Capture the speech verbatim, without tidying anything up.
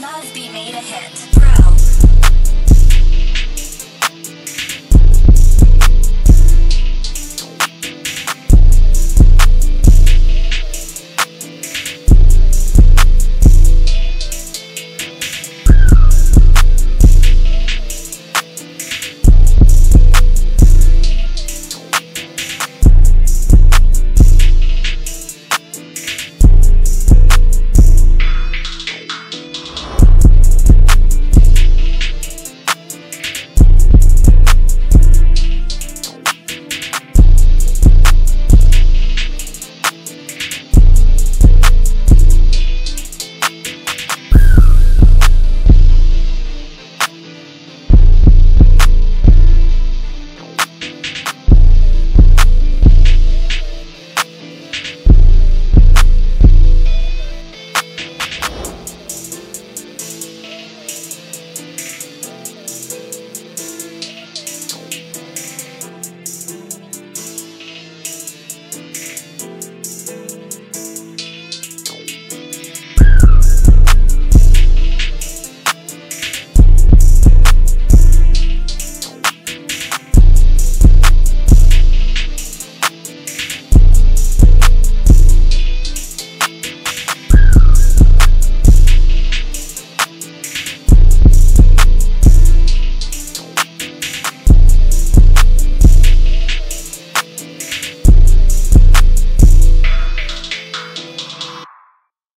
Must be made a hit.